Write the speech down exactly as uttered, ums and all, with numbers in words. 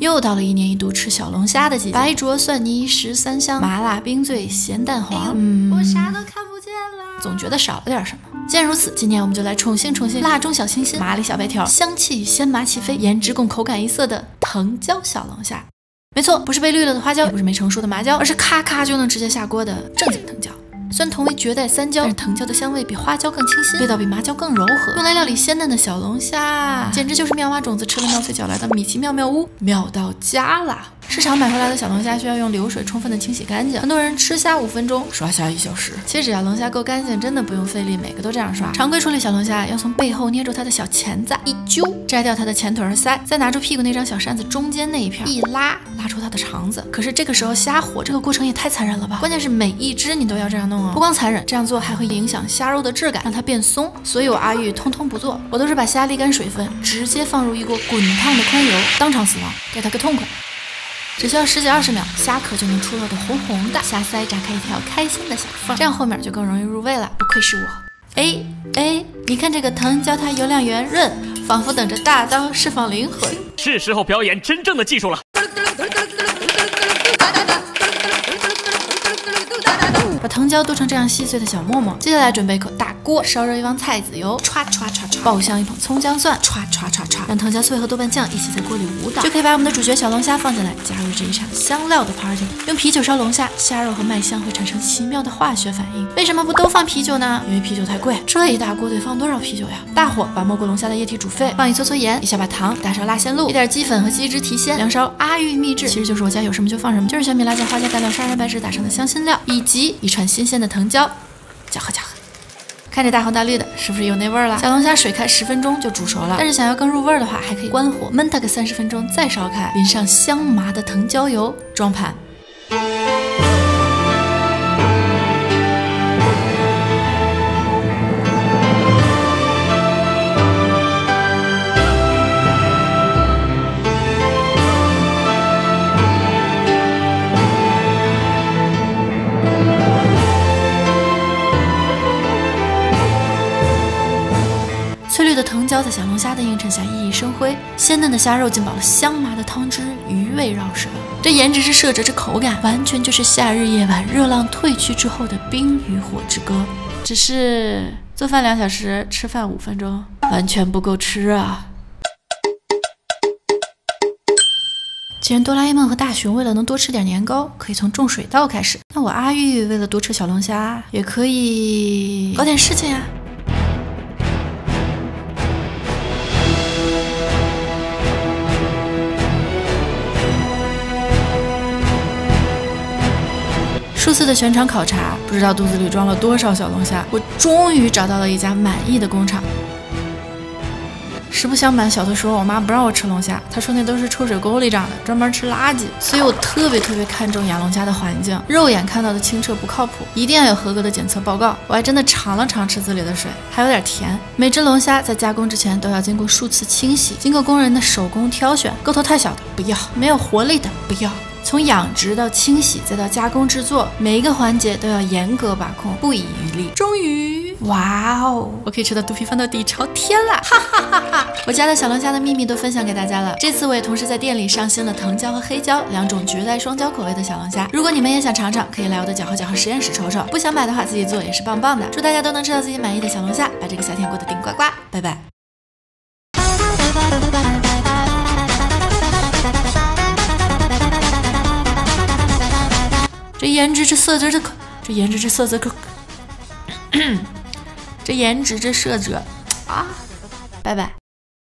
又到了一年一度吃小龙虾的季节，白灼、蒜泥、十三香、麻辣冰醉、咸蛋黄，嗯，我啥都看不见了，总觉得少了点什么。 既然如此，今天我们就来宠幸宠幸辣中小清新、麻里小白条、香气与鲜麻齐飞、颜值共口感一色的藤椒小龙虾。没错，不是被绿了的花椒，也不是没成熟的麻椒，而是咔咔就能直接下锅的正经藤椒。虽然同为绝代三椒，但是藤椒的香味比花椒更清新，味道比麻椒更柔和，用来料理鲜嫩的小龙虾，简直就是妙蛙种子吃了妙脆角来的米奇妙妙屋，妙到家啦！ 市场买回来的小龙虾需要用流水充分的清洗干净。很多人吃虾五分钟，刷虾一小时。其实只要龙虾够干净，真的不用费力，每个都这样刷。常规处理小龙虾要从背后捏住它的小钳子，一揪，摘掉它的前腿和腮，再拿住屁股那张小扇子中间那一片，一拉，拉出它的肠子。可是这个时候虾火，这个过程也太残忍了吧？关键是每一只你都要这样弄哦。不光残忍，这样做还会影响虾肉的质感，让它变松。所以我阿玉通通不做，我都是把虾沥干水分，直接放入一锅滚烫的宽油，当场死亡，给它个痛快。 只需要十几二十秒，虾壳就能出肉的红红的，虾腮炸开一条开心的小缝，这样后面就更容易入味了。不愧是我，哎哎，你看这个藤椒，它油亮圆润，仿佛等着大刀释放灵魂。是时候表演真正的技术了。把藤椒剁成这样细碎的小沫沫，接下来准备一口大锅，烧热一汪菜籽油，歘歘歘歘，爆香一捧葱姜蒜，歘歘歘歘，让藤椒碎和豆瓣酱一起在锅里舞蹈，就可以把我们的主角小龙虾放进来，加入这一场香料的 party。用啤酒烧龙虾，虾肉和麦香会产生奇妙的化学反应。为什么不都放啤酒呢？因为啤酒太贵，这一大锅得放多少啤酒呀？大火把没过龙虾的液体煮沸，放一撮撮盐，一小把糖，大勺辣鲜露，一点鸡粉和鸡汁提鲜，两勺阿玉秘制，其实就是我家有什么就放什么，就是小米辣酱、花椒、干料、砂仁、白芷打上的香辛料，以及一 串新鲜的藤椒，搅和搅和，看着大红大绿的，是不是有那味儿了？小龙虾水开十分钟就煮熟了，但是想要更入味儿的话，还可以关火焖它个三十分钟，再烧开，淋上香麻的藤椒油，装盘。 翠绿的藤椒在小龙虾的映衬下熠熠生辉，鲜嫩的虾肉浸饱了香麻的汤汁，余味绕舌。这颜值之色泽之口感，完全就是夏日夜晚热浪退去之后的冰与火之歌。只是做饭两小时，吃饭五分钟，完全不够吃啊！既然哆啦 A 梦和大雄为了能多吃点年糕，可以从种水稻开始，那我阿玉为了多吃小龙虾，也可以搞点事情呀、啊。 数次的全场考察，不知道肚子里装了多少小龙虾，我终于找到了一家满意的工厂。实不相瞒，小的时候我妈不让我吃龙虾，她说那都是臭水沟里长的，专门吃垃圾。所以我特别特别看重养龙虾的环境，肉眼看到的清澈不靠谱，一定要有合格的检测报告。我还真的尝了尝池子里的水，还有点甜。每只龙虾在加工之前都要经过数次清洗，经过工人的手工挑选，个头太小的不要，没有活力的不要。 从养殖到清洗，再到加工制作，每一个环节都要严格把控，不遗余力。终于，哇哦，我可以吃到肚皮翻到底朝天啦！哈哈哈哈！我家的小龙虾的秘密都分享给大家了。这次我也同时在店里上新了藤椒和黑椒两种绝代双椒口味的小龙虾。如果你们也想尝尝，可以来我的搅和搅和实验室瞅瞅。不想买的话，自己做也是棒棒的。祝大家都能吃到自己满意的小龙虾，把这个夏天过得顶呱呱！拜拜。这颜值之色泽之口，这颜值之色泽口，这颜值之色泽啊！拜拜。